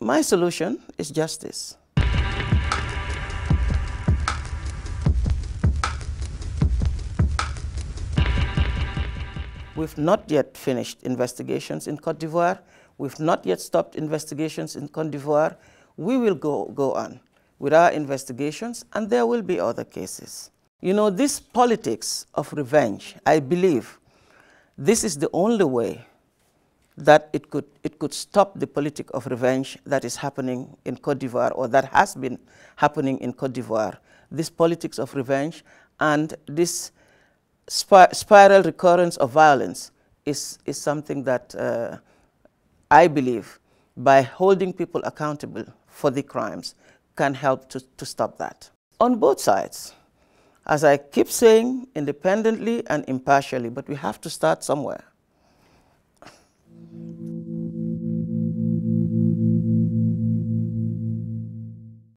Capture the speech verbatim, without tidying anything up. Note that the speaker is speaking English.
My solution is justice. We've not yet finished investigations in Côte d'Ivoire. We've not yet stopped investigations in Côte d'Ivoire. We will go, go on with our investigations, and there will be other cases. You know, this politics of revenge, I believe this is the only way that it could, it could stop the politic of revenge that is happening in Côte d'Ivoire, or that has been happening in Côte d'Ivoire. This politics of revenge and this Spir spiral recurrence of violence is, is something that uh, I believe, by holding people accountable for the crimes, can help to, to stop that. On both sides, as I keep saying, independently and impartially, but we have to start somewhere.